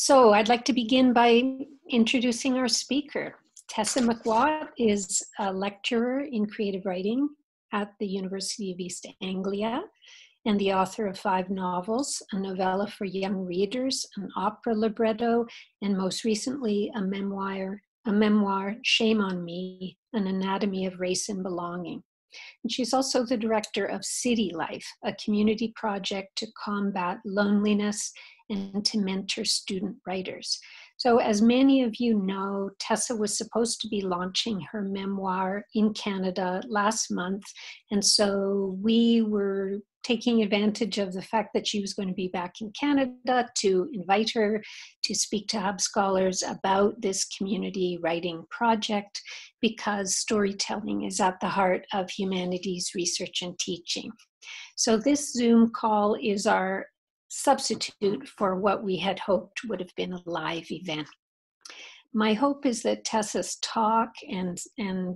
So I'd like to begin by introducing our speaker. Tessa McWatt is a lecturer in creative writing at the University of East Anglia and the author of 5 novels, a novella for young readers, an opera libretto, and most recently a memoir, Shame on Me, An Anatomy of Race and Belonging. And she's also the director of CityLife, a community project to combat loneliness and to mentor student writers. So as many of you know, Tessa was supposed to be launching her memoir in Canada last month. And so we were taking advantage of the fact that she was going to be back in Canada to invite her to speak to Hub Scholars about this community writing project, because storytelling is at the heart of humanities research and teaching. So this Zoom call is our substitute for what we had hoped would have been a live event. My hope is that Tessa's talk and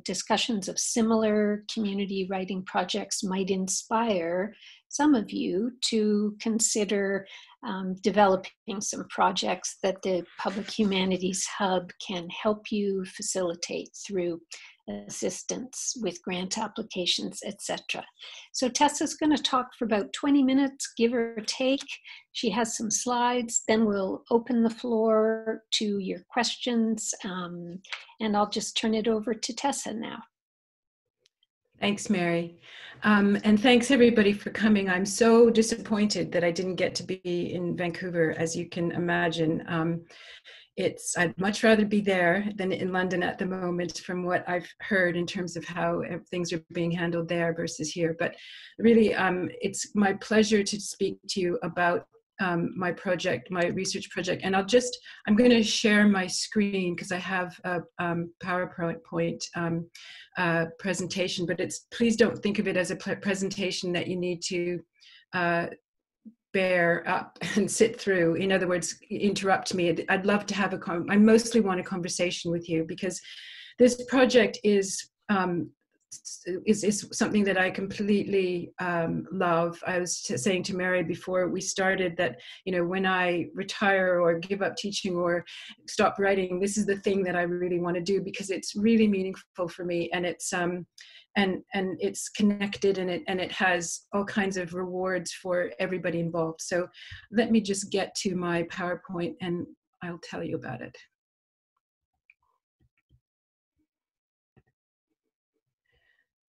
discussions of similar community writing projects might inspire some of you to consider developing some projects that the Public Humanities Hub can help you facilitate through assistance with grant applications, etc. So Tessa's going to talk for about 20 minutes, give or take. She has some slides, then we'll open the floor to your questions, and I'll just turn it over to Tessa now. Thanks, Mary. And thanks everybody for coming. I'm so disappointed that I didn't get to be in Vancouver, as you can imagine. I'd much rather be there than in London at the moment, from what I've heard in terms of how things are being handled there versus here. But really, it's my pleasure to speak to you about my research project. And I'm going to share my screen because I have a PowerPoint presentation, but please don't think of it as a presentation that you need to bear up and sit through. In other words, interrupt me. I'd love to have I mostly want a conversation with you, because this project is something that I completely love. I was saying to Mary before we started that, you know, when I retire or give up teaching or stop writing, this is the thing that I really want to do, because it's really meaningful for me, and it's connected, and it has all kinds of rewards for everybody involved. So let me just get to my PowerPoint and I'll tell you about it.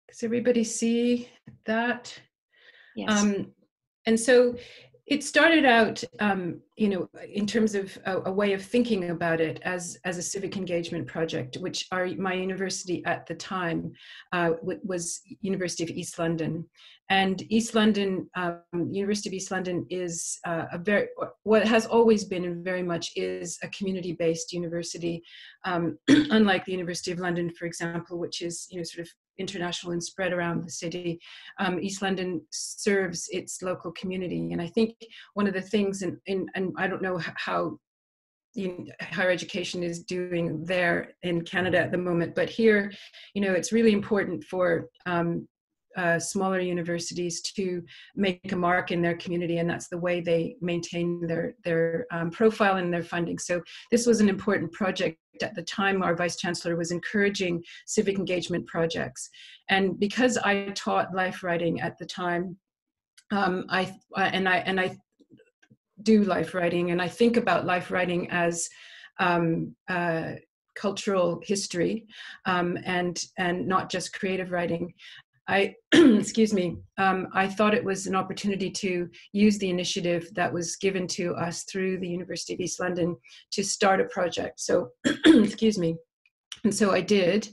Does everybody see that? Yes. And so it started out, you know, in terms of a way of thinking about it as a civic engagement project, which my university at the time was University of East London. And University of East London is what has always been and very much is a community-based university, unlike the University of London, for example, which is, you know, sort of international and spread around the city. East London serves its local community. And I think one of the things, and I don't know how higher education is doing there in Canada at the moment, but here, you know, it's really important for smaller universities to make a mark in their community, and that's the way they maintain their profile and their funding. So this was an important project. At the time, our Vice Chancellor was encouraging civic engagement projects, and because I taught life writing at the time, I do life writing, and I think about life writing as cultural history, and not just creative writing. I thought it was an opportunity to use the initiative that was given to us through the University of East London to start a project. So, and so I did.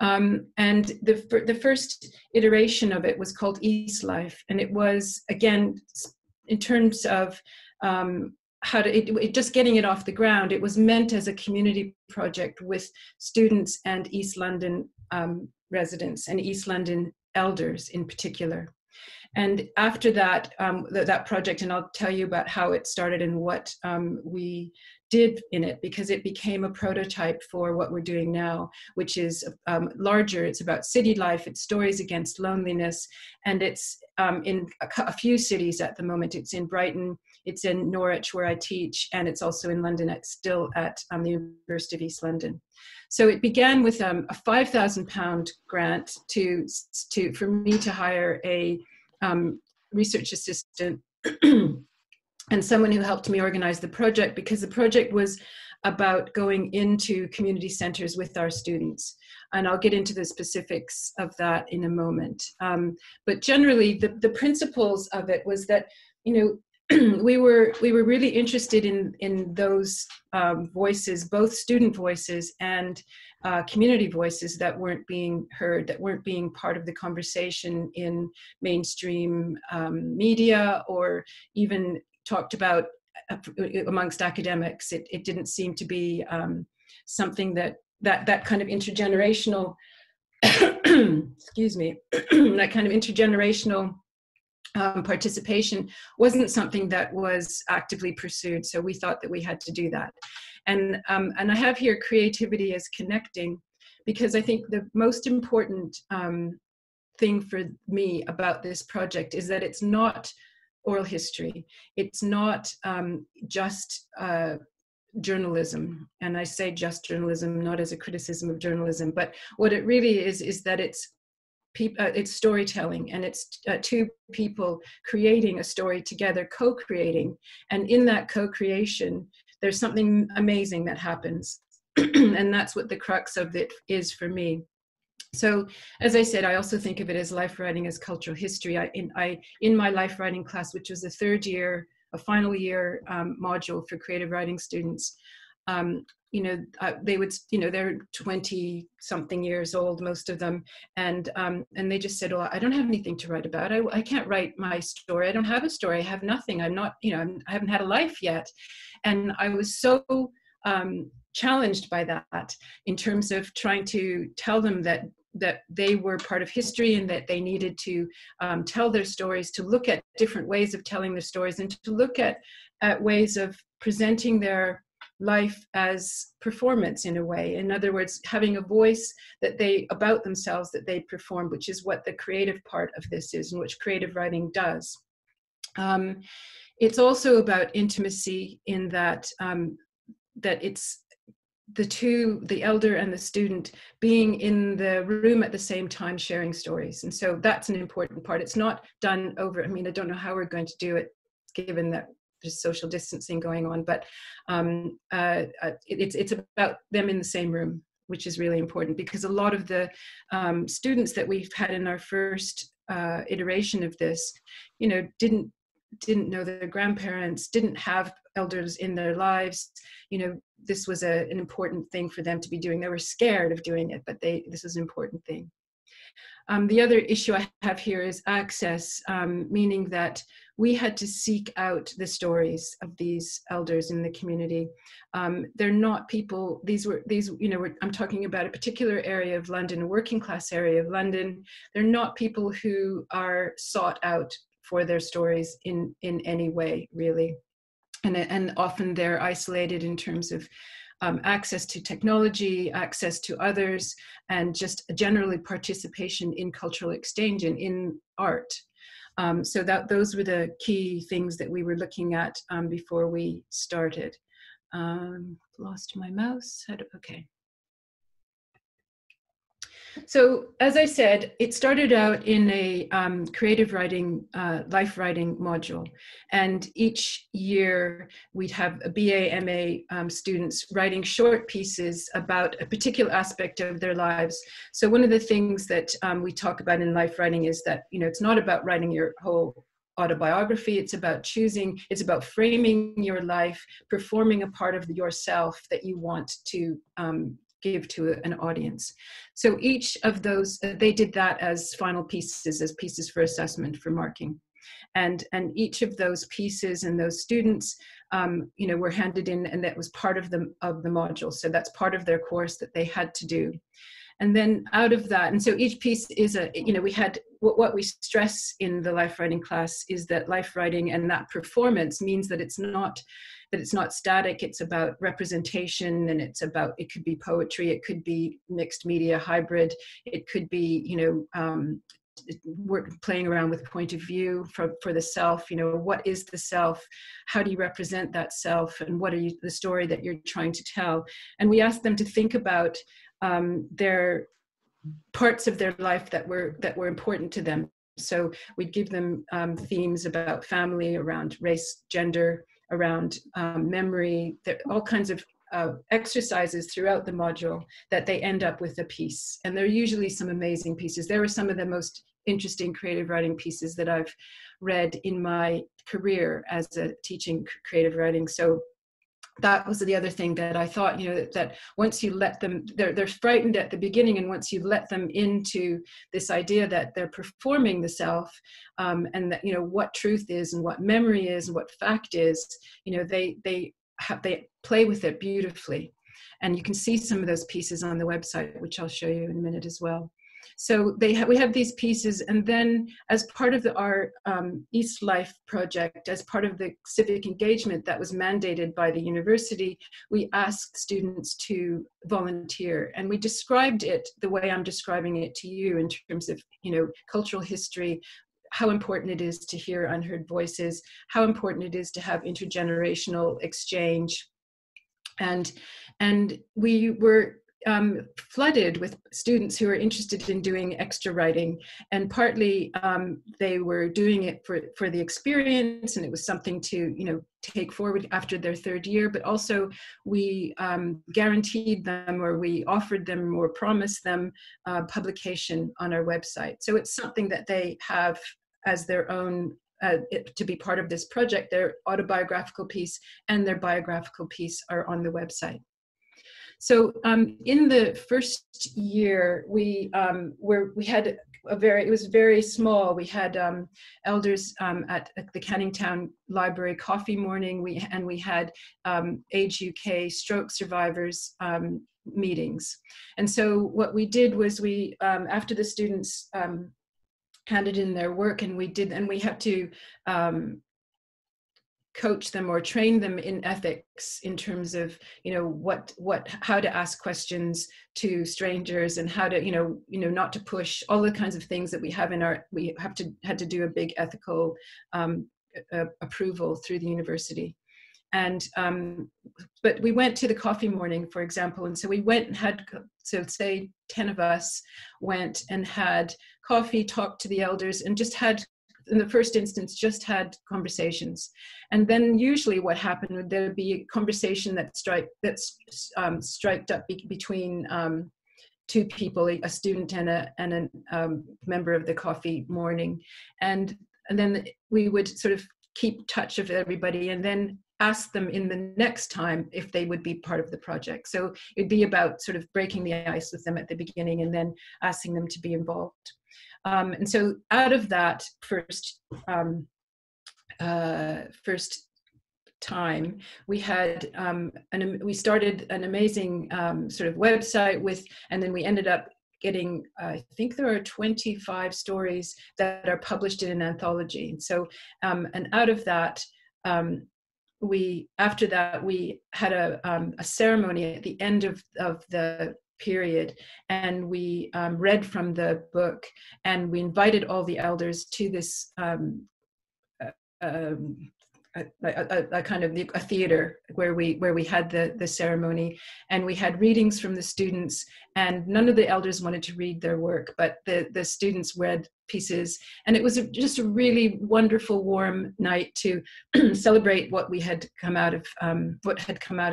And the first iteration of it was called East Life, and it was, again, in terms of just getting it off the ground, it was meant as a community project with students and East London residents and East London elders in particular. And after that, that project, and I'll tell you about how it started and what we did in it, because it became a prototype for what we're doing now, which is larger. It's about city life, it's stories against loneliness, and it's in a few cities at the moment. It's in Brighton, it's in Norwich where I teach, and it's also in London, it's still at the University of East London. So it began with a £5,000 grant for me to hire a research assistant and someone who helped me organize the project, because the project was about going into community centers with our students. And I'll get into the specifics of that in a moment. But generally, the principles of it was that, you know, we were really interested in those voices, both student voices and community voices that weren't being heard, that weren't being part of the conversation in mainstream media, or even talked about amongst academics. It didn't seem to be something that kind of intergenerational, excuse me, that kind of intergenerational participation wasn't something that was actively pursued. So we thought that we had to do that. And I have here creativity as connecting, because I think the most important thing for me about this project is that it's not oral history. It's not just journalism. And I say just journalism, not as a criticism of journalism, but what it really is that it's storytelling, and it's two people creating a story together, co-creating. And in that co-creation, there's something amazing that happens. And that's what the crux of it is for me. So, as I said, I also think of it as life writing as cultural history. In my life writing class, which was the third year, a final year module for creative writing students, you know, they would, you know, they're 20 something years old, most of them, and they just said, "Well, I don't have anything to write about. I can't write my story. I don't have a story. I have nothing. I'm not, you know, I haven't had a life yet," and I was so challenged by that, in terms of trying to tell them that they were part of history, and that they needed to tell their stories, to look at different ways of telling their stories, and to look at ways of presenting their life as performance in a way. In other words, having a voice about themselves that they perform, which is what the creative part of this is, and which creative writing does. It's also about intimacy, in that it's the elder and the student being in the room at the same time, sharing stories. And so that's an important part. It's not done over, I mean, I don't know how we're going to do it, given that there's social distancing going on, but it's about them in the same room, which is really important, because a lot of the students that we've had in our first iteration of this, you know, didn't know their grandparents, didn't have elders in their lives. You know, this was an important thing for them to be doing. They were scared of doing it, but this is an important thing. The other issue I have here is access, meaning that we had to seek out the stories of these elders in the community. They're not people, these you know, I'm talking about a particular area of London, a working class area of London. They're not people who are sought out for their stories in any way, really. And often they're isolated in terms of access to technology, access to others, and just generally participation in cultural exchange and in art. So those were the key things that we were looking at before we started. Lost my mouse, okay. So, as I said, it started out in a creative writing, life writing module. And each year we'd have a BA, MA students writing short pieces about a particular aspect of their lives. So one of the things that we talk about in life writing is that, you know, it's not about writing your whole autobiography. It's about choosing, it's about framing your life, performing a part of yourself that you want to give to an audience. So each of those, they did that as final pieces, as pieces for assessment, for marking. And each of those pieces and those students, you know, were handed in, and that was part of the module. So that's part of their course that they had to do. And then out of that, and so each piece is a, you know, we had, what we stress in the life writing class is that life writing and that performance means that it's not static. It's about representation, and it's about, it could be poetry, it could be mixed media, hybrid, it could be, you know, work playing around with point of view for the self. You know, what is the self? How do you represent that self? And what are you, the story that you're trying to tell? And we asked them to think about their parts of their life that were important to them. So we'd give them themes about family, around race, gender, around memory, all kinds of exercises throughout the module that they end up with a piece. And they're usually some amazing pieces. There were some of the most interesting creative writing pieces that I've read in my career as a teaching creative writing. So that was the other thing that I thought, you know, that once you let them, they're frightened at the beginning, and once you let them into this idea that they're performing the self, and that, you know, what truth is and what memory is and what fact is, you know, they play with it beautifully. And you can see some of those pieces on the website, which I'll show you in a minute as well. So we have these pieces, and then as part of our East Life project, as part of the civic engagement that was mandated by the university, we asked students to volunteer, and we described it the way I'm describing it to you in terms of, you know, cultural history, how important it is to hear unheard voices, how important it is to have intergenerational exchange. And we were flooded with students who are interested in doing extra writing, and partly they were doing it for the experience, and it was something to, you know, take forward after their third year, but also we guaranteed them, or we offered them or promised them publication on our website. So it's something that they have as their own, to be part of this project. Their autobiographical piece and their biographical piece are on the website. So in the first year, it was very small. We had elders at the Canning Town Library coffee morning, and we had Age UK stroke survivors meetings. And so what we did was we, after the students handed in their work, and we had to coach them or train them in ethics in terms of, you know, how to ask questions to strangers, and how to, you know, not to push, all the kinds of things that we have in our, had to do a big ethical approval through the university. And, but we went to the coffee morning, for example, and so we went and had, so say 10 of us went and had coffee, talked to the elders, and just had, in the first instance, just had conversations. And then usually what happened would, there would be a conversation that striked up between two people, a student and a member of the coffee morning. And then we would sort of keep touch of everybody, and then ask them in the next time if they would be part of the project. So it'd be about sort of breaking the ice with them at the beginning, and then asking them to be involved. And so out of that first time, we had we started an amazing sort of website with, and then we ended up getting, I think there are 25 stories that are published in an anthology. And so, and out of that, after that, we had a ceremony at the end of the period, and we read from the book, and we invited all the elders to this a kind of theater where we had the ceremony, and we had readings from the students, and none of the elders wanted to read their work, but the students read pieces, and it was just a really wonderful, warm night to celebrate what had come out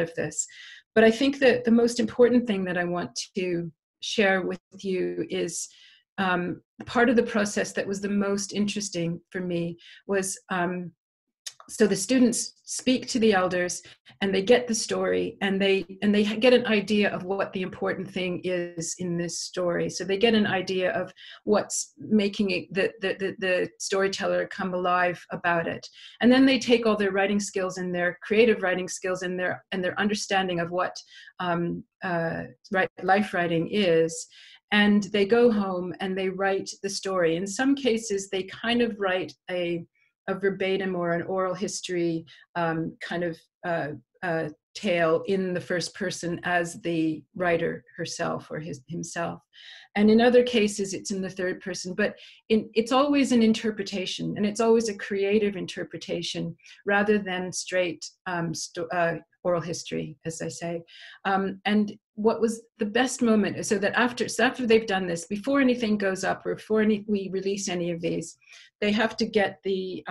of this. But I think that the most important thing that I want to share with you is part of the process that was the most interesting for me was So the students speak to the elders and they get the story, and they get an idea of what the important thing is in this story. So they get an idea of what's making it, the storyteller come alive about it. And then they take all their writing skills and their creative writing skills and their understanding of what life writing is, and they go home and they write the story. In some cases, they kind of write a verbatim or an oral history tale in the first person as the writer herself or himself. And in other cases, it's in the third person, but it's always an interpretation, and it's always a creative interpretation rather than straight oral history, as I say. And what was the best moment, so that after they've done this, before anything goes up or before we release any of these, they have to get the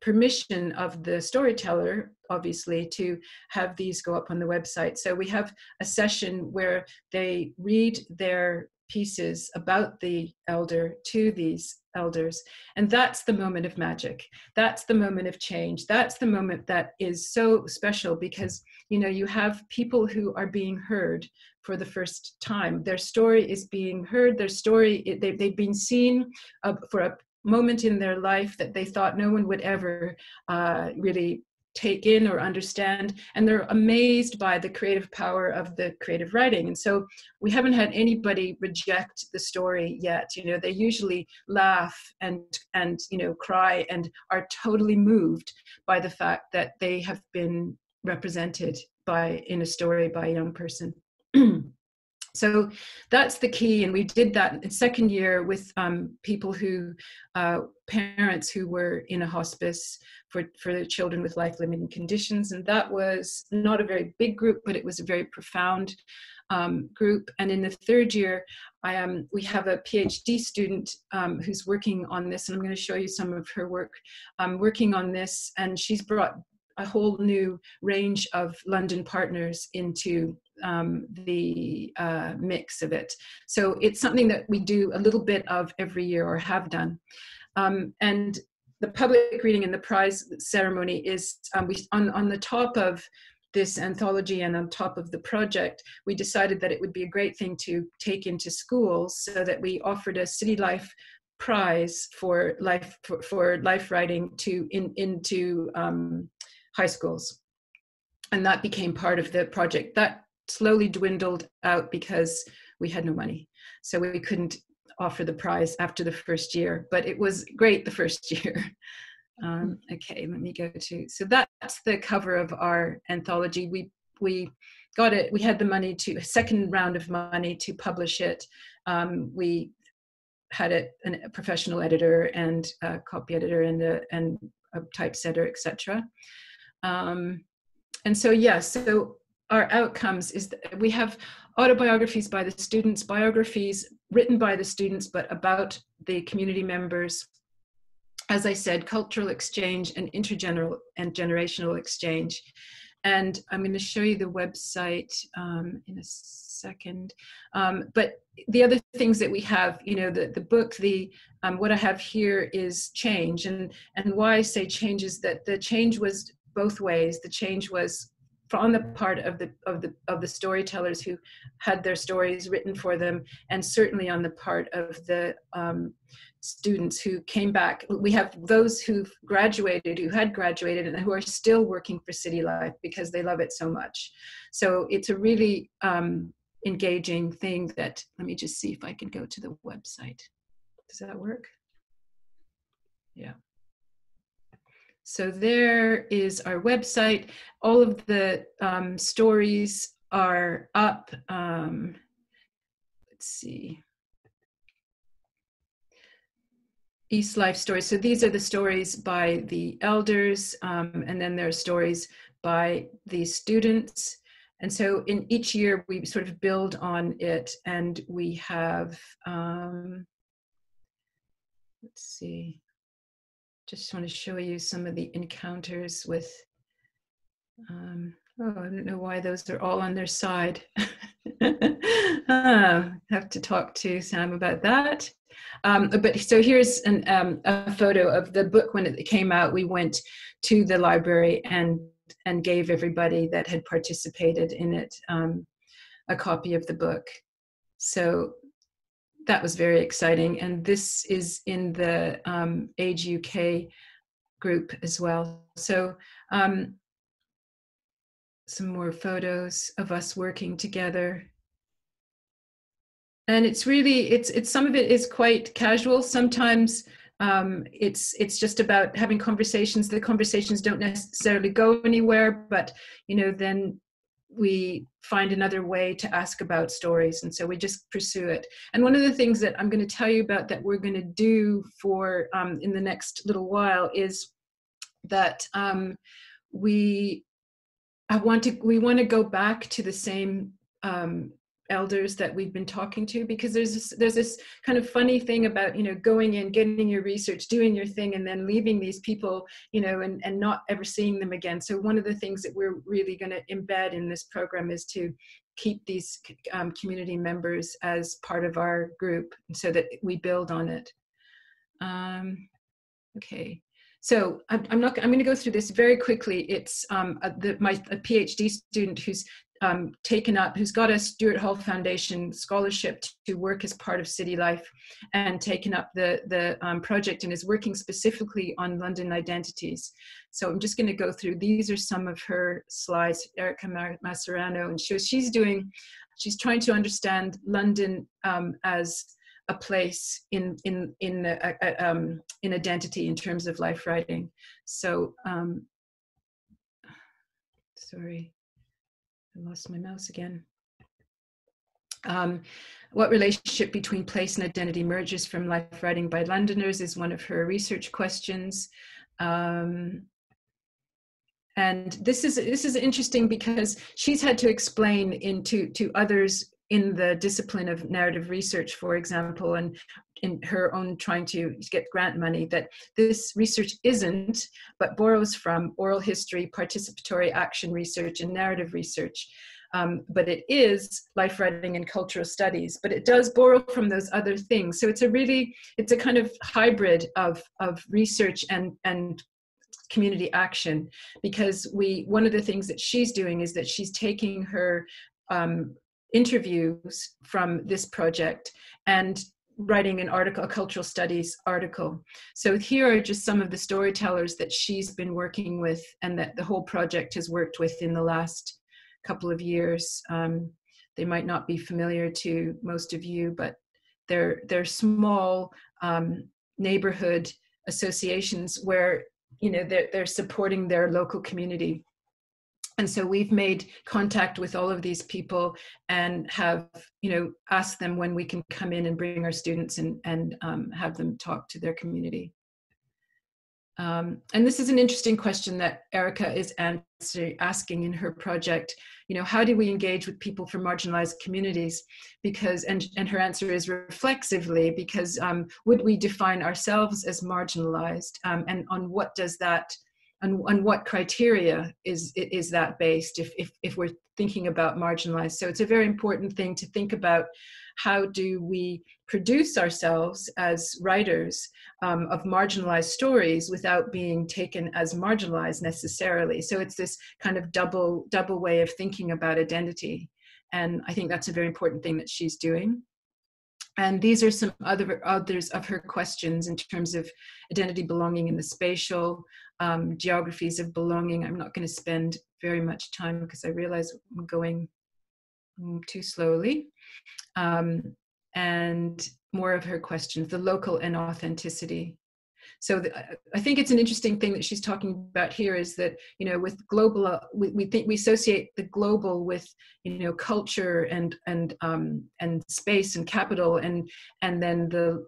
permission of the storyteller, obviously, to have these go up on the website. So we have a session where they read their pieces about the elder to these elders. And that's the moment of magic. That's the moment of change. That's the moment that is so special, because, you know, you have people who are being heard for the first time. Their story is being heard. Their story, they've been seen for a moment in their life that they thought no one would ever really take in or understand, and they're amazed by the creative power of the creative writing. And so we haven't had anybody reject the story yet. You know, they usually laugh and you know, cry and are totally moved by the fact that they have been represented in a story by a young person. So that's the key, and we did that in second year with people who, parents who were in a hospice for their children with life-limiting conditions, and that was not a very big group, but it was a very profound group. And in the third year, we have a PhD student who's working on this, and I'm going to show you some of her work, working on this, and she's brought a whole new range of London partners into the mix of it. So it's something that we do a little bit of every year, or have done. And the public reading and the prize ceremony is on the top of this anthology and on top of the project. We decided that it would be a great thing to take into schools, so that we offered a CityLife prize for life writing into high schools. And that became part of the project. That slowly dwindled out because we had no money. So we couldn't offer the prize after the first year, but it was great the first year. Okay, let me go to, so that's the cover of our anthology. We got it, we had the money to, second round of money to publish it. We had a professional editor and a copy editor and a typesetter, etc. And so, yes, so our outcomes is that we have autobiographies by the students, biographies written by the students, but about the community members. As I said, cultural exchange and intergenerational exchange. And I'm going to show you the website in a second. But the other things that we have, you know, the book, what I have here is change. And why I say change is that the change was both ways. The change was on the part of the storytellers who had their stories written for them, and certainly on the part of the students who came back. We have those who've graduated, who had graduated, and who are still working for CityLife because they love it so much. So it's a really engaging thing that, let me just see if I can go to the website. Does that work? Yeah. So there is our website. All of the stories are up. Let's see. CityLife Stories. So these are the stories by the elders, and then there are stories by the students. And so in each year, we sort of build on it, and we have, let's see. Just want to show you some of the encounters with, oh, I don't know why those are all on their side. Have to talk to Sam about that. But so here's an, a photo of the book when it came out. We went to the library and gave everybody that had participated in it a copy of the book. So that was very exciting. And this is in the Age UK group as well. So some more photos of us working together. And it's really, it's some of it is quite casual. Sometimes it's just about having conversations. The conversations don't necessarily go anywhere, but you know, then we find another way to ask about stories, and so we just pursue it. And one of the things that I'm going to tell you about that we're going to do for in the next little while is that we want to go back to the same elders that we've been talking to, because there's this kind of funny thing about, you know, going in, getting your research, doing your thing, and then leaving these people, you know, and not ever seeing them again. So one of the things that we're really going to embed in this program is to keep these community members as part of our group so that we build on it. Okay. So I'm going to go through this very quickly. It's my PhD student who's taken up, who's got a Stuart Hall Foundation scholarship to work as part of City Life, and taken up the project and is working specifically on London identities. So I'm just going to go through, these are some of her slides, Erica Masserano, and she's trying to understand London as a place in identity in terms of life writing. So, sorry. I lost my mouse again. What relationship between place and identity emerges from life writing by Londoners is one of her research questions. And this is interesting because she's had to explain to others in the discipline of narrative research, for example, and in her own trying to get grant money, that this research isn't, but borrows from oral history, participatory action research, and narrative research. But it is life writing and cultural studies, but it does borrow from those other things. So it's a kind of hybrid of research and community action, because one of the things that she's doing is that she's taking her interviews from this project and writing an article, a cultural studies article. So here are just some of the storytellers that she's been working with and that the whole project has worked with in the last couple of years. They might not be familiar to most of you, but they're small neighborhood associations where, you know, they're supporting their local community. And so we've made contact with all of these people and have, you know, asked them when we can come in and bring our students and have them talk to their community. And this is an interesting question that Erica is asking in her project. You know, how do we engage with people from marginalized communities? Because, and her answer is reflexively, because would we define ourselves as marginalized? And on what does that, and on what criteria is that based if we're thinking about marginalized? So it's a very important thing to think about, how do we produce ourselves as writers of marginalized stories without being taken as marginalized necessarily? So it's this kind of double way of thinking about identity. And I think that's a very important thing that she's doing. And these are some others of her questions in terms of identity, belonging in the spatial, geographies of belonging. I'm not going to spend very much time because I realize I'm going too slowly. And more of her questions, the local and authenticity. So I think it's an interesting thing that she's talking about here is that, you know, with global, we think we associate the global with, you know, culture and space and capital, and then the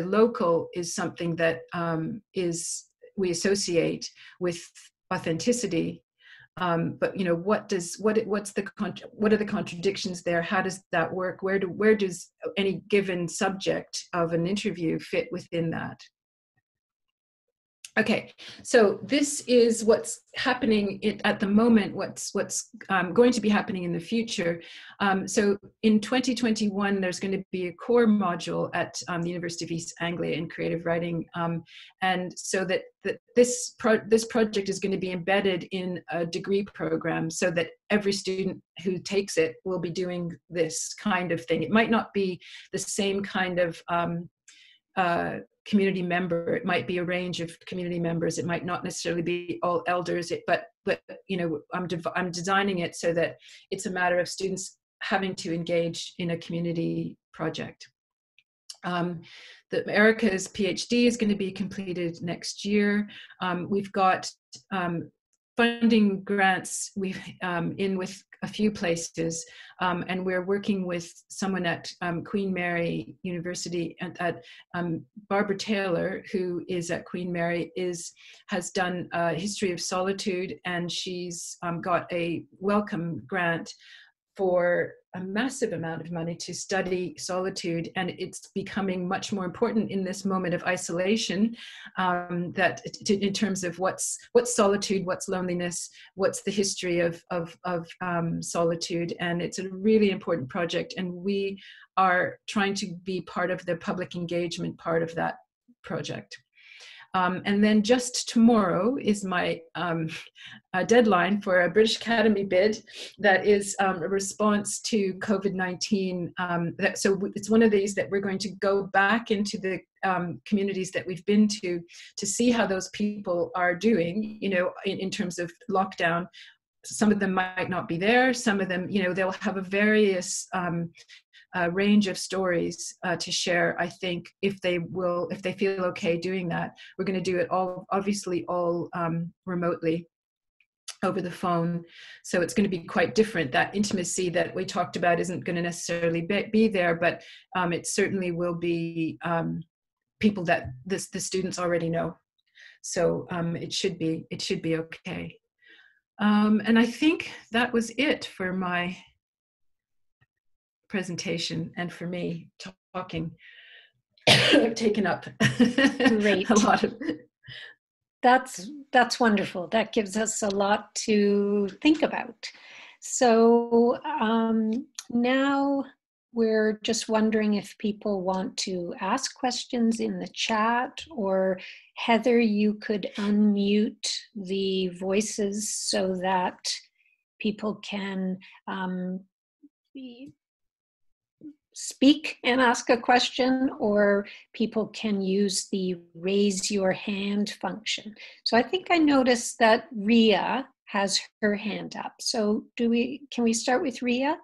local is something that we associate with authenticity. But you know, what are the contradictions there? How does that work? Where does any given subject of an interview fit within that? Okay, so this is what's happening at the moment, what's going to be happening in the future. So in 2021, there's going to be a core module at the University of East Anglia in creative writing. And so this project is going to be embedded in a degree program so that every student who takes it will be doing this kind of thing. It might not be the same kind of community member, it might be a range of community members, it might not necessarily be all elders, but you know, I'm designing it so that it's a matter of students having to engage in a community project. Erica's PhD is going to be completed next year. We've got funding grants in with a few places, and we're working with someone at Queen Mary University, and at Barbara Taylor, who is at Queen Mary, has done a history of solitude, and she's got a welcome grant for a massive amount of money to study solitude, and it's becoming much more important in this moment of isolation, in terms of what's solitude, what's loneliness, what's the history of solitude. And it's a really important project, and we are trying to be part of the public engagement part of that project. And then just tomorrow is my deadline for a British Academy bid that is a response to COVID-19. So it's one of these that we're going to go back into the communities that we've been to see how those people are doing, you know, in terms of lockdown. Some of them might not be there. Some of them, you know, they'll have a various range of stories to share, I think, if they feel okay doing that. We're going to do it all, obviously, remotely over the phone. So it's going to be quite different. That intimacy that we talked about isn't going to necessarily be there, but it certainly will be people that the students already know. So it should be okay. And I think that was it for my presentation and for me talking. I've taken up a lot of it. That's wonderful. That gives us a lot to think about. So now we're just wondering if people want to ask questions in the chat, or Heather, you could unmute the voices so that people can speak and ask a question, or people can use the raise your hand function. So I think I noticed that Ria has her hand up. So can we start with Ria?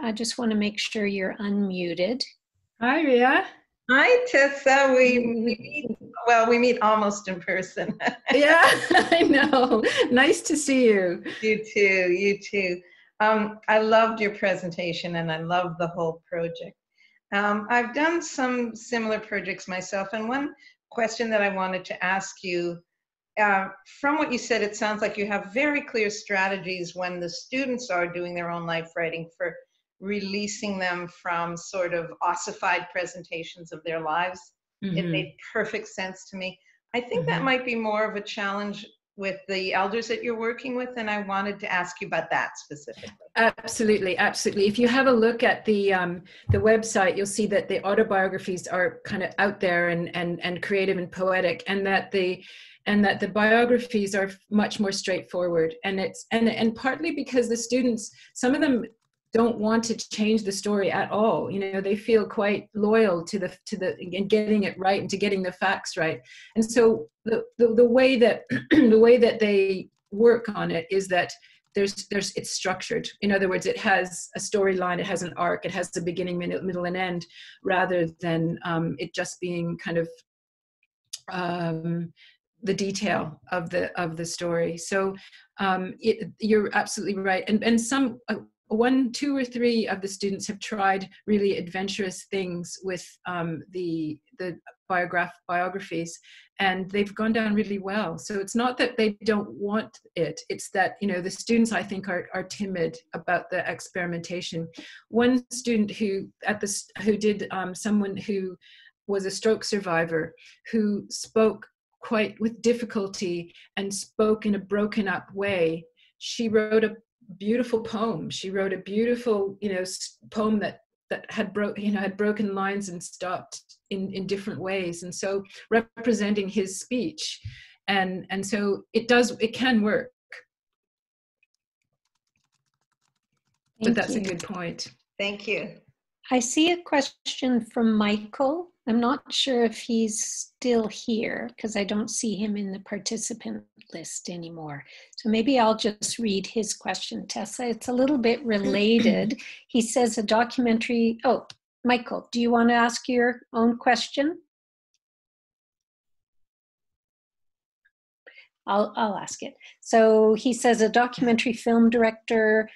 I just want to make sure you're unmuted. Hi, Ria. Hi, Tessa. We meet almost in person. Yeah, I know. Nice to see you. You too. You too. I loved your presentation, and I loved the whole project. I've done some similar projects myself, and one question that I wanted to ask you, from what you said, it sounds like you have very clear strategies when the students are doing their own life writing for releasing them from sort of ossified presentations of their lives. Mm-hmm. It made perfect sense to me. I think that might be more of a challenge with the elders that you're working with, and I wanted to ask you about that specifically. Absolutely, absolutely. If you have a look at the website, you'll see that the autobiographies are kind of out there and creative and poetic, and that the biographies are much more straightforward. And it's partly because the students, some of them don't want to change the story at all. You know, they feel quite loyal to getting it right and to getting the facts right. And so the way that the way that they work on it is that it's structured. In other words, it has a storyline, it has an arc, it has a beginning, middle, and end, rather than it just being kind of the detail of the story. So you're absolutely right. And some. Two or three of the students have tried really adventurous things with the biographies, and they've gone down really well. So it's not that they don't want it, it's that, you know, the students, I think, are timid about the experimentation. One student who did someone who was a stroke survivor, who spoke quite with difficulty and spoke in a broken up way. She wrote a beautiful poem. She wrote a beautiful, poem that had broken lines and stopped in different ways. And so representing his speech. And so it can work. But that's a good point. Thank you. I see a question from Michael. I'm not sure if he's still here because I don't see him in the participant list anymore. So maybe I'll just read his question, Tessa. It's a little bit related. He says a documentary. Oh, Michael, do you want to ask your own question? I'll ask it. So he says a documentary film director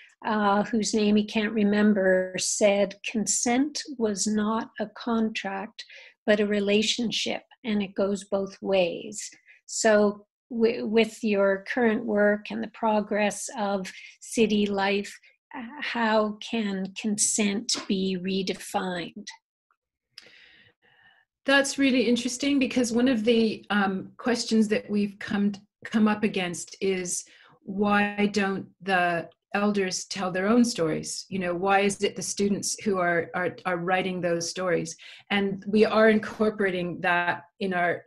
whose name he can't remember said consent was not a contract but a relationship, and it goes both ways. So with your current work and the progress of city life, how can consent be redefined? That's really interesting, because one of the questions that we've come up against is, why don't the elders tell their own stories? Why is it the students who are writing those stories? And we are incorporating that in our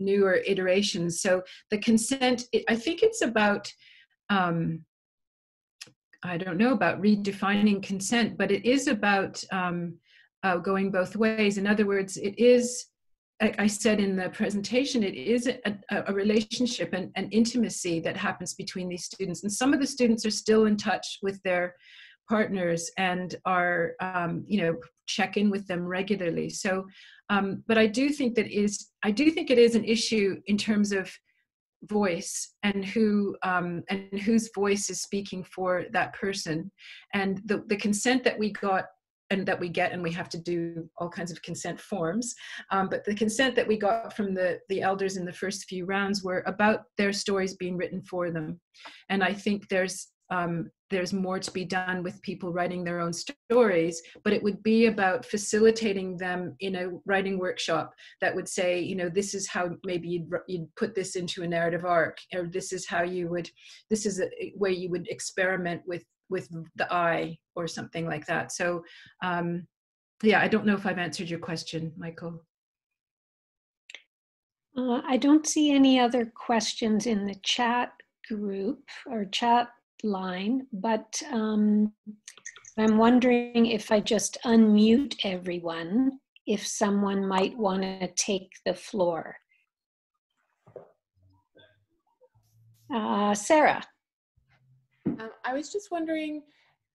newer iterations. So the consent, I think it's about, I don't know about redefining consent, but it is about going both ways. In other words, it is, like I said in the presentation, it is a relationship and an intimacy that happens between these students. And some of the students are still in touch with their partners and are, check in with them regularly. So, but I do think it is an issue in terms of voice and whose voice is speaking for that person. And the consent that we got and that we get, and we have to do all kinds of consent forms, but the consent that we got from the elders in the first few rounds were about their stories being written for them. And I think there's more to be done with people writing their own stories, but it would be about facilitating them in a writing workshop that would say, this is how maybe you'd put this into a narrative arc, or this is how you would, this is a way you would experiment with the eye or something like that. So yeah, I don't know if I've answered your question, Michael. I don't see any other questions in the chat group or chat line, but I'm wondering if I just unmute everyone, if someone might want to take the floor. Sarah. I was just wondering,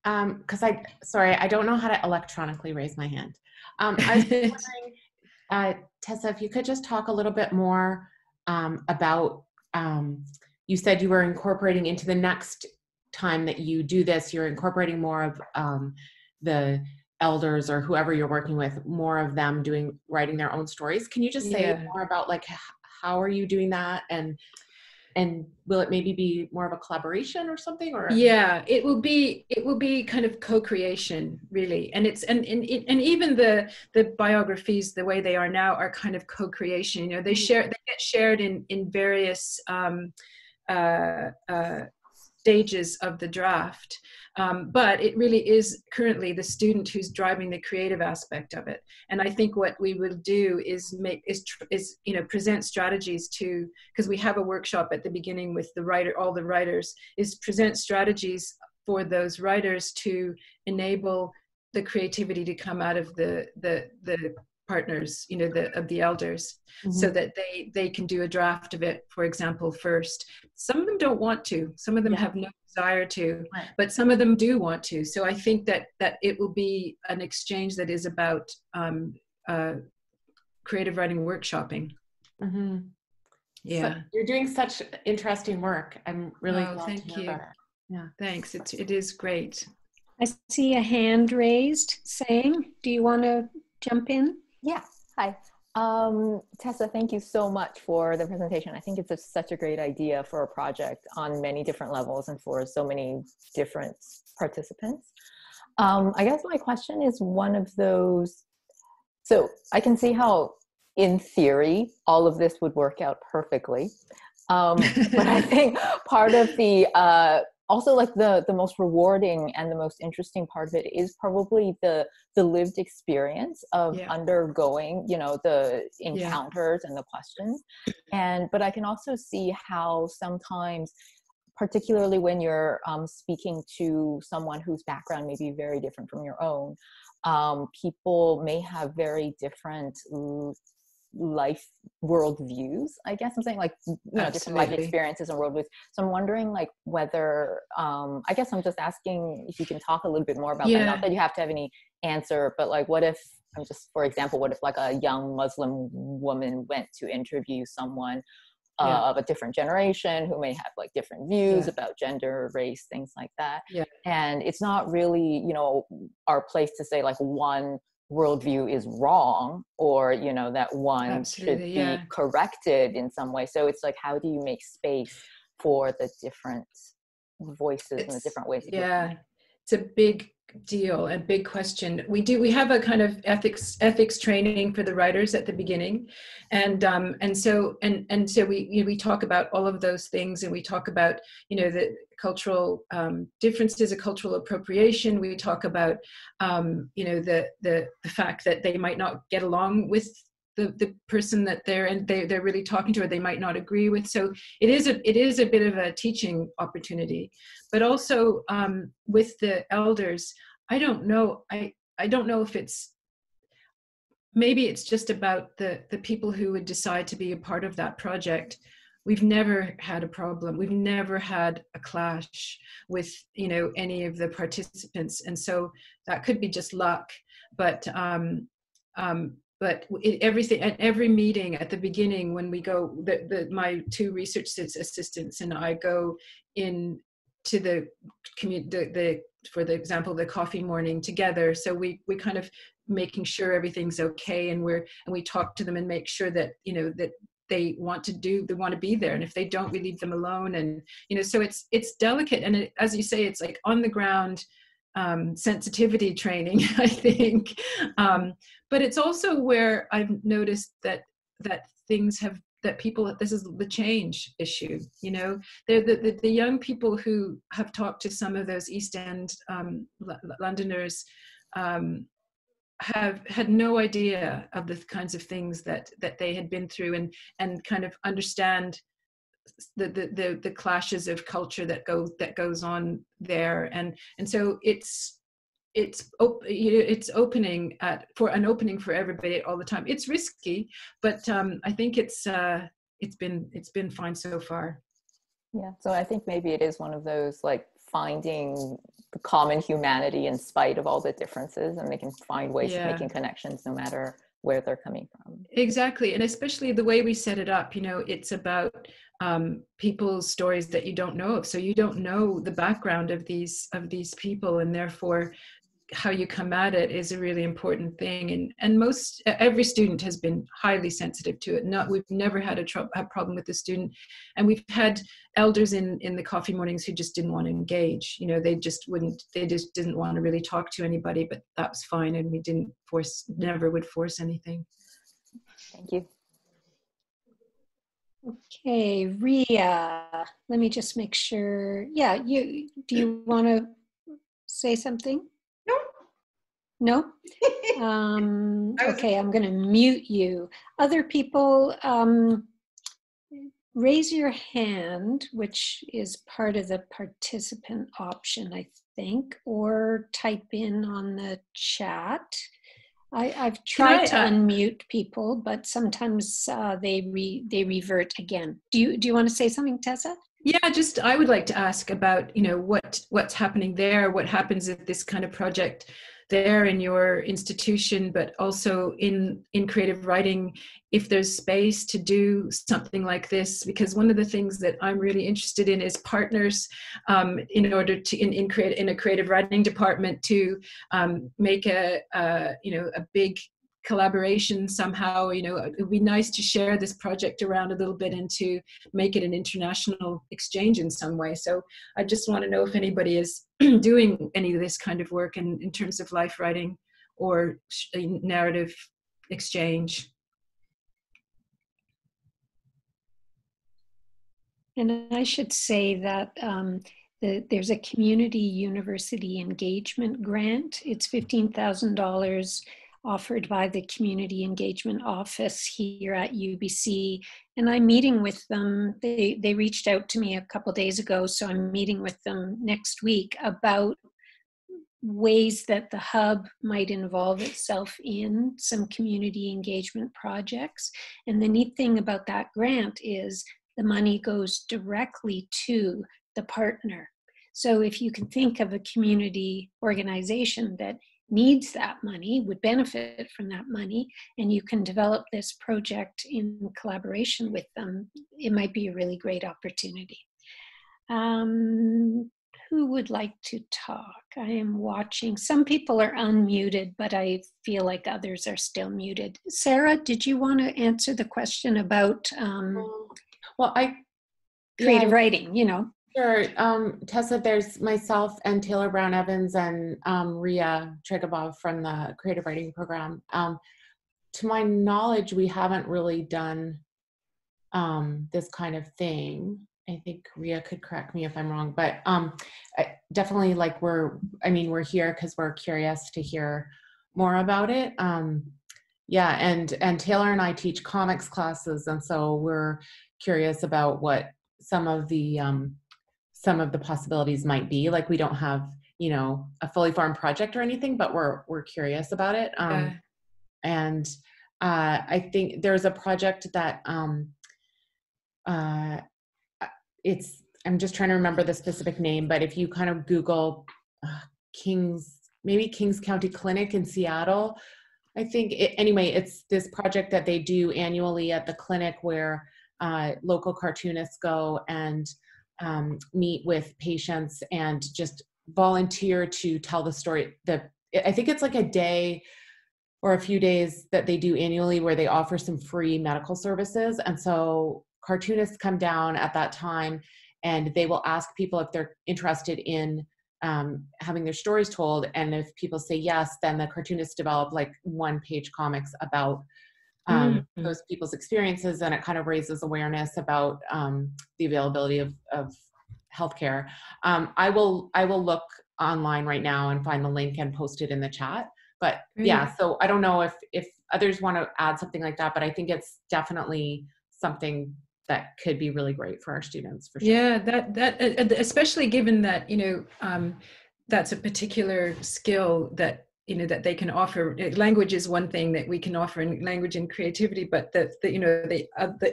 because I don't know how to electronically raise my hand. I was wondering, Tessa, if you could just talk a little bit more about, you said you were incorporating into the next time that you do this, you're incorporating more of the elders or whoever you're working with, more of them writing their own stories. Can you just say more about how are you doing that? And will it maybe be more of a collaboration or something? Or yeah, it will be kind of co-creation, really. And it's and even the biographies, the way they are now, are kind of co-creation. They get shared in various stages of the draft. But it really is currently the student who's driving the creative aspect of it. And I think what we will do is present strategies to, because we have a workshop at the beginning with the writer, all the writers, is present strategies for those writers to enable the creativity to come out of the partners, of the elders, so that they can do a draft of it, for example, first. Some of them don't want to, some of them have no desire to, but some of them do want to. So I think that it will be an exchange that is about creative writing workshopping. Yeah. So you're doing such interesting work. I'm really glad to hear that. Yeah. Thanks, it is great. I see a hand raised saying, do you want to jump in? Yeah, hi. Tessa, thank you so much for the presentation. I think it's such a great idea for a project on many different levels and for so many different participants. I guess my question is one of those. So I can see how in theory, all of this would work out perfectly. But I think part of the, also like the most rewarding and the most interesting part of it is probably the lived experience of undergoing, you know, the encounters and the questions. But I can also see how sometimes, particularly when you're speaking to someone whose background may be very different from your own, people may have very different life world views, I guess I'm saying, like, you know, different life experiences and world views. So I'm wondering, like, whether I guess I'm just asking if you can talk a little bit more about that. Not that you have to have any answer, but like, what if, I'm just, for example, what if like a young Muslim woman went to interview someone of a different generation who may have like different views about gender, race, things like that. And it's not really, you know, our place to say like one worldview is wrong, or, you know, that one should be corrected in some way. So it's like, how do you make space for the different voices and the different ways? It's a big deal and big question. We have a kind of ethics training for the writers at the beginning, and so we talk about all of those things, and we talk about, you know, the cultural differences, a cultural appropriation. We talk about you know, the fact that they might not get along with the person that they're really talking to, or they might not agree with. So it is a bit of a teaching opportunity, but also with the elders, I don't know if it's, maybe it's just about the people who would decide to be a part of that project. We've never had a problem. We've never had a clash with, you know, any of the participants, and so that could be just luck. But everything, at every meeting at the beginning, when we go, my two research assistants and I go in to the community, for the example, the coffee morning together. So we kind of making sure everything's okay, and we talk to them and make sure that, you know, that they want to be there, and if they don't, we leave them alone. And, you know, so it's delicate, and it, as you say, it's like on the ground. Sensitivity training, I think, but it's also where I've noticed this is the change issue. You know, they're the young people who have talked to some of those East End Londoners have had no idea of the kinds of things that they had been through, and kind of understand the clashes of culture that goes on there, and so it's opening for everybody all the time. It's risky, but I think it's been fine so far. Yeah, so I think maybe it is one of those, like, finding the common humanity in spite of all the differences, and they can find ways of making connections no matter where they're coming from. Exactly, and especially the way we set it up, you know, it's about people's stories that you don't know of. So you don't know the background of these people, and therefore how you come at it is a really important thing. And every student has been highly sensitive to it. We've never had a problem with the student, and we've had elders in the coffee mornings who just didn't want to engage. You know, they just didn't want to really talk to anybody, but that was fine. And we never would force anything. Thank you. Okay, Ria, let me just make sure. Yeah, do you want to say something? No? Okay, I'm going to mute you. Other people, raise your hand, which is part of the participant option, I think, or type in on the chat. I've tried to unmute people, but sometimes they revert again. Do you want to say something, Tessa? Yeah, just I would like to ask about, you know, what's happening there, what happens at this kind of project there in your institution, but also in creative writing, if there's space to do something like this, because one of the things that I'm really interested in is partners in order to in a creative writing department to make a big collaboration somehow. You know, it'd be nice to share this project around a little bit and to make it an international exchange in some way. So I just want to know if anybody is doing any of this kind of work in terms of life writing or narrative exchange. And I should say that there's a community university engagement grant. It's $15,000 offered by the community engagement office here at UBC. And I'm meeting with them. They reached out to me a couple of days ago. So I'm meeting with them next week about ways that the hub might involve itself in some community engagement projects. And the neat thing about that grant is the money goes directly to the partner. So if you can think of a community organization that needs that money, would benefit from that money, and you can develop this project in collaboration with them, it might be a really great opportunity. Who would like to talk? I am watching. Some people are unmuted, but I feel like others are still muted. Sarah, did you want to answer the question about creative writing, you know? Sure. Tessa, there's myself and Taylor Brown Evans and Ria Trigabov from the creative writing program. To my knowledge, we haven't really done this kind of thing. I think Ria could correct me if I'm wrong, but definitely, like, we're here because we're curious to hear more about it. Yeah, and Taylor and I teach comics classes, and so we're curious about what some of the possibilities might be. Like, we don't have, you know, a fully formed project or anything, but we're curious about it. And I think there's a project that I'm just trying to remember the specific name, but if you kind of Google King's County Clinic in Seattle, I think it's this project that they do annually at the clinic where local cartoonists go and meet with patients and just volunteer to tell the story. I think it's like a day or a few days that they do annually where they offer some free medical services. And so cartoonists come down at that time and they will ask people if they're interested in having their stories told. And if people say yes, then the cartoonists develop like one-page comics about those people's experiences. And it kind of raises awareness about the availability of healthcare. I will look online right now and find the link and post it in the chat. But yeah, so I don't know if others want to add something like that, but I think it's definitely something that could be really great for our students, for sure. Yeah, that especially given that, you know, that's a particular skill that, you know, that they can offer. Language is one thing that we can offer in language and creativity, but the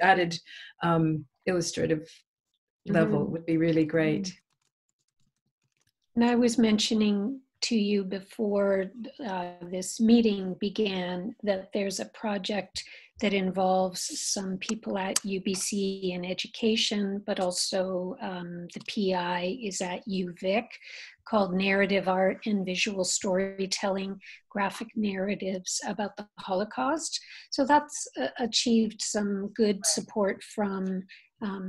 added illustrative level would be really great. And I was mentioning to you before this meeting began that there's a project that involves some people at UBC in education, but also the PI is at UVic, called Narrative Art and Visual Storytelling Graphic Narratives about the Holocaust. So that's achieved some good support from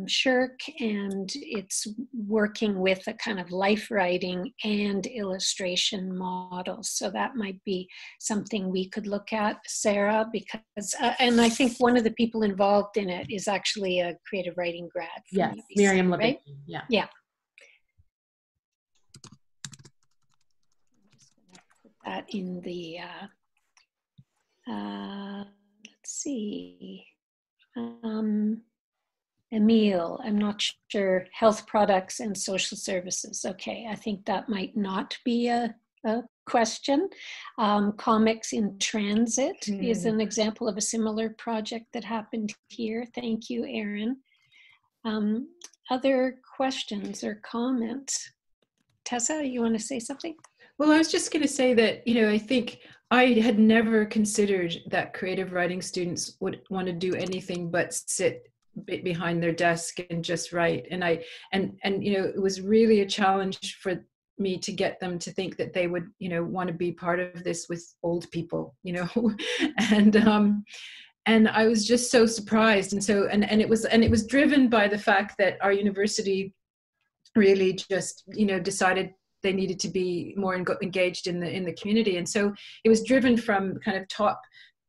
Shirk, and it's working with a kind of life writing and illustration model. So that might be something we could look at, Sarah, because, and I think one of the people involved in it is actually a creative writing grad. Yes, UBC, Miriam Libby, right? Yeah. I'm just gonna put that in the, let's see. Emil, I'm not sure, health products and social services. Okay, I think that might not be a question. Comics in Transit is an example of a similar project that happened here. Thank you, Erin. Other questions or comments? Tessa, you want to say something? Well, I was just going to say that, you know, I think I had never considered that creative writing students would want to do anything but sit behind their desk and just write, and you know, it was really a challenge for me to get them to think that they would, you know, want to be part of this with old people, you know. And I was just so surprised, and it was driven by the fact that our university really just, you know, decided they needed to be more engaged in the community, and so it was driven from kind of top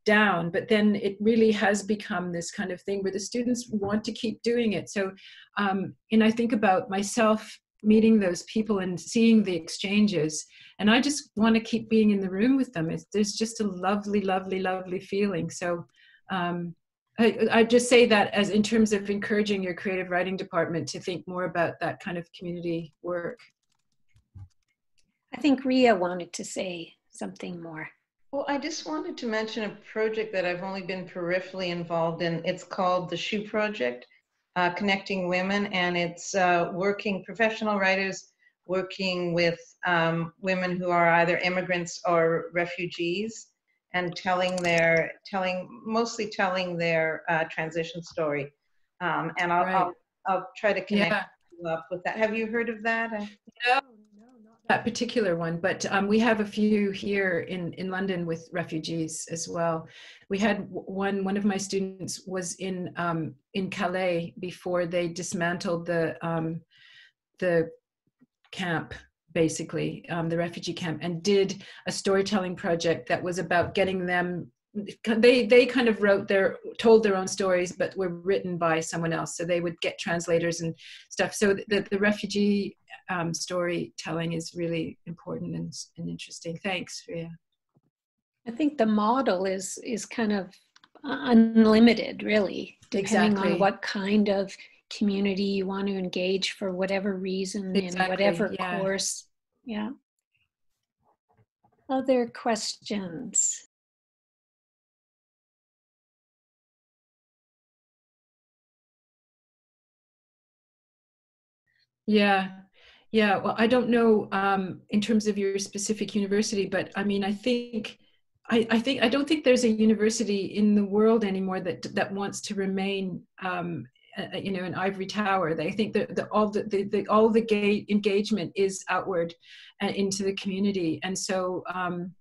down, but then it really has become this kind of thing where the students want to keep doing it. So, and I think about myself meeting those people and seeing the exchanges, and I just want to keep being in the room with them. There's just a lovely, lovely, lovely feeling. So I just say that as in terms of encouraging your creative writing department to think more about that kind of community work. I think Ria wanted to say something more. Well, I just wanted to mention a project that I've only been peripherally involved in. It's called The Shoe Project, Connecting Women, and it's working professional writers working with women who are either immigrants or refugees, and mostly telling their transition story. And I'll try to connect you up with that. Have you heard of that? No. That particular one, but we have a few here in London with refugees as well. We had one of my students was in Calais before they dismantled the camp, basically, the refugee camp, and did a storytelling project that was about getting them, they kind of told their own stories, but were written by someone else. So they would get translators and stuff. So the refugee storytelling is really important and interesting. Thanks, Ria. I think the model is kind of unlimited, really, depending on what kind of community you want to engage for whatever reason and whatever course. Yeah. Other questions? Yeah, well, I don't know in terms of your specific university, but I mean, I don't think there's a university in the world anymore that wants to remain, you know, an ivory tower. They think that all the engagement is outward and into the community, and so I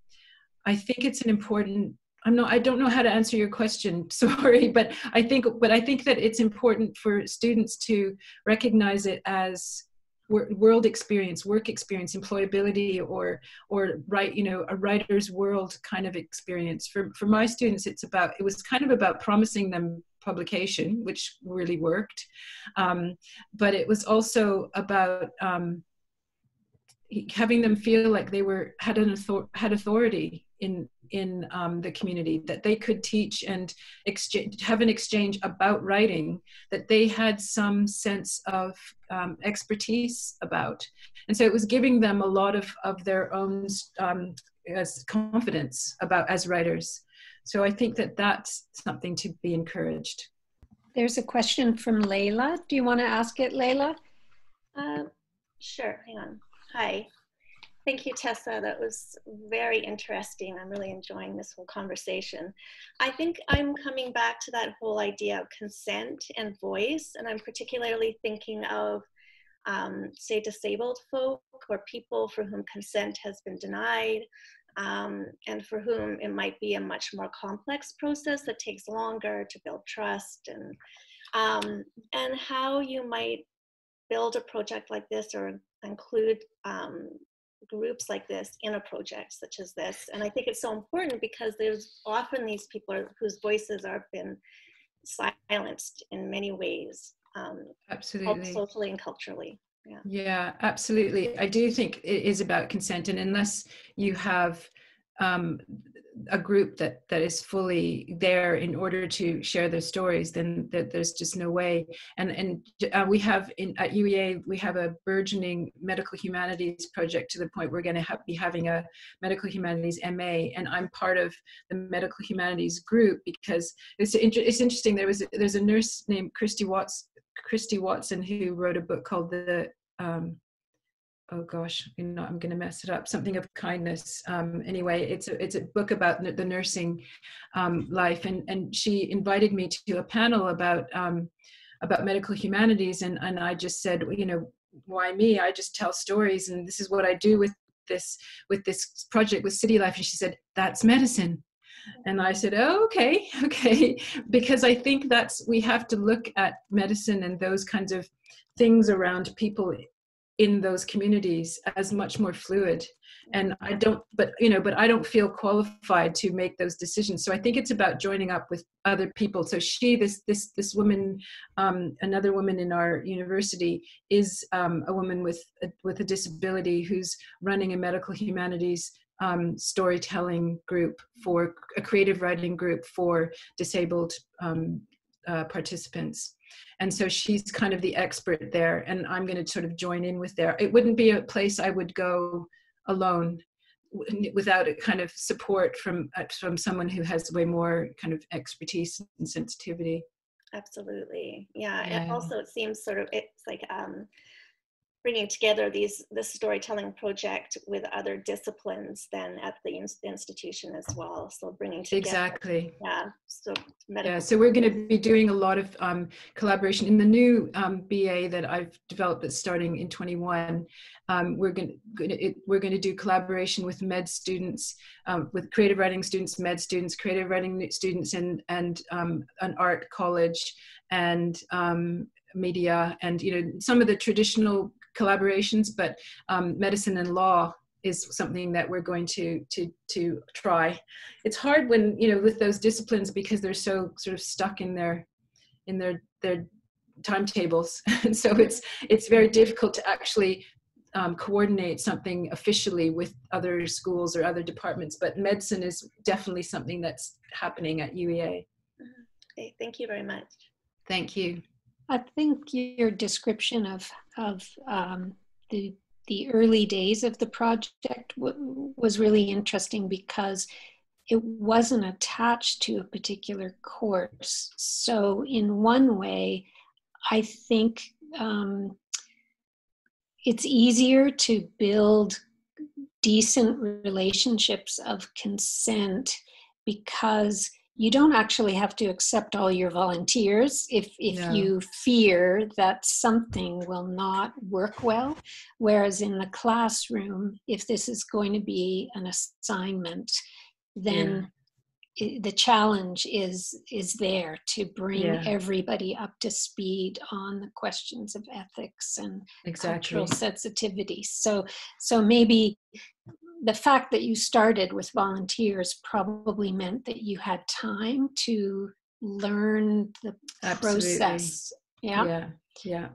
think it's an important. I don't know how to answer your question. Sorry, but I think that it's important for students to recognize it as world experience, work experience, employability, or a writer's world kind of experience. For my students, it was kind of about promising them publication, which really worked, but it was also about having them feel like they had authority in the community, that they could teach and have an exchange about writing that they had some sense of expertise about. And so it was giving them a lot of their own confidence as writers. So I think that that's something to be encouraged. There's a question from Layla. Do you want to ask it, Layla? Sure, hang on. Hi. Thank you, Tessa. That was very interesting. I'm really enjoying this whole conversation. I think I'm coming back to that whole idea of consent and voice, and I'm particularly thinking of, say, disabled folk or people for whom consent has been denied, and for whom it might be a much more complex process that takes longer to build trust, and how you might build a project like this or include groups like this in a project such as this. And I think it's so important because there's often these people whose voices are been silenced in many ways, absolutely, socially and culturally. Yeah, absolutely. I do think it is about consent, and unless you have a group that is fully there in order to share their stories, then there's just no way. And we have at UEA, we have a burgeoning medical humanities project to the point we're going to be having a medical humanities MA, and I'm part of the medical humanities group because it's interesting. There's a nurse named Christy Watson who wrote a book called I'm going to mess it up. Something of Kindness. Anyway, it's a book about the nursing life, and she invited me to a panel about medical humanities, and I just said, you know, why me? I just tell stories, and this is what I do with this project with CityLife. And she said, that's medicine. And I said, oh, okay, because I think we have to look at medicine and those kinds of things around people in those communities as much more fluid. And I don't, but I don't feel qualified to make those decisions. So I think it's about joining up with other people. So she, this woman, another woman in our university, is a woman with a disability who's running a medical humanities storytelling group, for a creative writing group for disabled participants. And so she's kind of the expert there, and I'm going to sort of join in with there. It wouldn't be a place I would go alone without a kind of support from someone who has way more kind of expertise and sensitivity. Absolutely, yeah. And also, it seems sort of, it's like bringing together this storytelling project with other disciplines than at the institution as well. So bringing together. Exactly. Yeah. So medical. Yeah. So we're going to be doing a lot of collaboration in the new BA that I've developed that's starting in 2021. We're going to do collaboration with med students, with creative writing students, med students, creative writing students, and an art college, and media, and some of the traditional collaborations, but medicine and law is something that we're going to try. It's hard when with those disciplines, because they're so sort of stuck in their timetables, and so it's very difficult to actually coordinate something officially with other schools or other departments. But medicine is definitely something that's happening at UEA. Okay, thank you very much. Thank you. I think your description of the early days of the project was really interesting, because it wasn't attached to a particular course. So in one way, I think it's easier to build decent relationships of consent, because you don't actually have to accept all your volunteers if no. you fear that something will not work well. Whereas in the classroom, if this is going to be an assignment, then yeah. The challenge is there to bring yeah. everybody up to speed on the questions of ethics and exactly. cultural sensitivity. So maybe the fact that you started with volunteers probably meant that you had time to learn the Absolutely. Process. Yeah. Yeah. Yeah.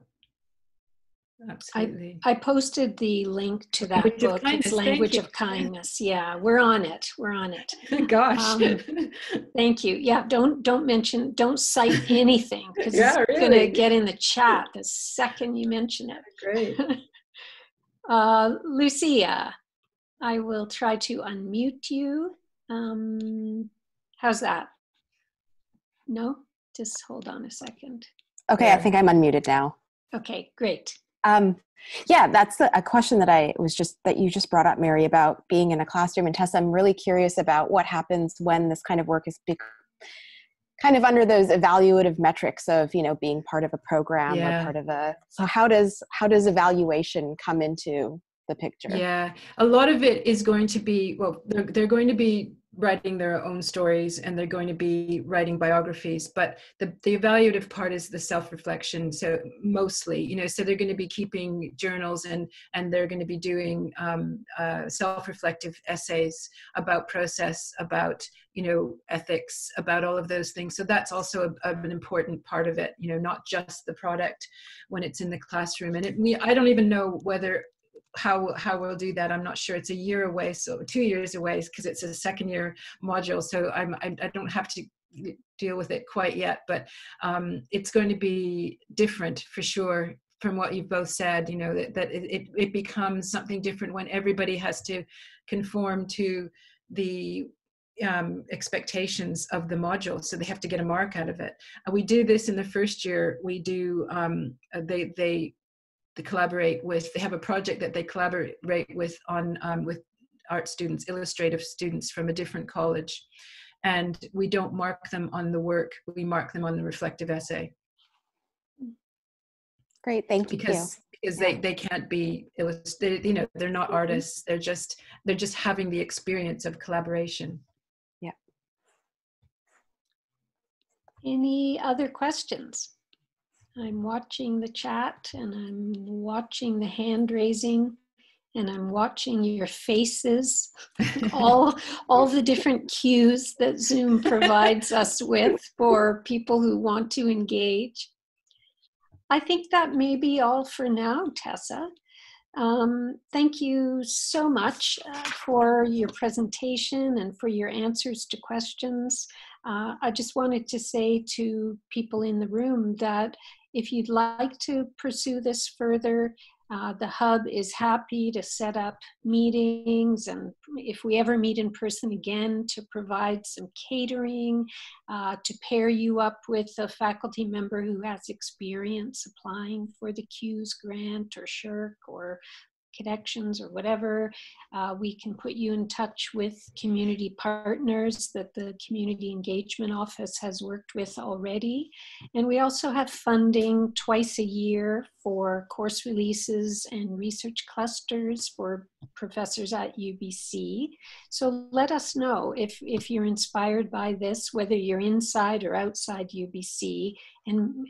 Absolutely. I posted the link to that Language book. It's Language of Kindness. Yeah, we're on it. We're on it. Gosh. Thank you. Yeah, don't cite anything, because yeah, it's really. Gonna get in the chat the second you mention it. Great. Lucia, I will try to unmute you. How's that? No? Just hold on a second. Okay, yeah. I think I'm unmuted now. Okay, great. Yeah, that's a question that you just brought up, Mary, about being in a classroom. And Tessa, I'm really curious about what happens when this kind of work is kind of under those evaluative metrics of, being part of a program yeah. or part of a, so how does evaluation come into the picture? Yeah, a lot of it is going to be, well, they're going to be writing their own stories, and they're going to be writing biographies, but the evaluative part is the self-reflection. So mostly, so they're going to be keeping journals, and they're going to be doing self-reflective essays about process, about ethics, about all of those things. So that's also an important part of it, not just the product when it's in the classroom. And I don't even know how we'll do that. I'm not sure. It's a year away, so 2 years away, because it's a second year module, so I don't have to deal with it quite yet, but it's going to be different for sure from what you both said, that it becomes something different when everybody has to conform to the expectations of the module, so they have to get a mark out of it. We do this in the first year. We do they have a project that they collaborate with on with art students, illustrative students from a different college, and we don't mark them on the work, we mark them on the reflective essay. Great, thank you. Because yeah. they can't be illustrated, they're not artists, they're just having the experience of collaboration. Yeah. Any other questions? I'm watching the chat and I'm watching the hand raising and I'm watching your faces, all the different cues that Zoom provides us with for people who want to engage. I think that may be all for now, Tessa. Thank you so much for your presentation and for your answers to questions. I just wanted to say to people in the room that if you'd like to pursue this further, the Hub is happy to set up meetings, and if we ever meet in person again, to provide some catering, to pair you up with a faculty member who has experience applying for the CUES grant or SHRC or Connections or whatever. We can put you in touch with community partners that the Community Engagement Office has worked with already. And we also have funding twice a year for course releases and research clusters for professors at UBC. So let us know if you're inspired by this, whether you're inside or outside UBC, and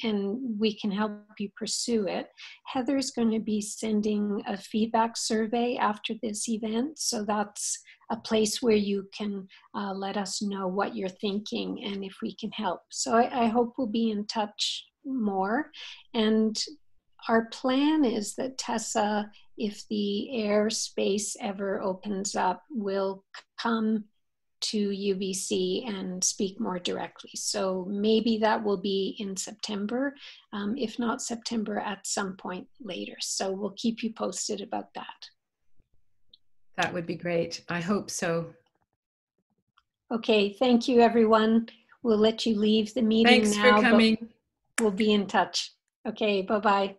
we can help you pursue it. Heather's going to be sending a feedback survey after this event, so that's a place where you can let us know what you're thinking and if we can help. So I hope we'll be in touch more, and our plan is that Tessa, if the airspace ever opens up, will come to UBC and speak more directly. So maybe that will be in September, if not September, at some point later. So we'll keep you posted about that. That would be great. I hope so. Okay, thank you everyone. We'll let you leave the meeting now. Thanks for coming. We'll be in touch. Okay, bye-bye.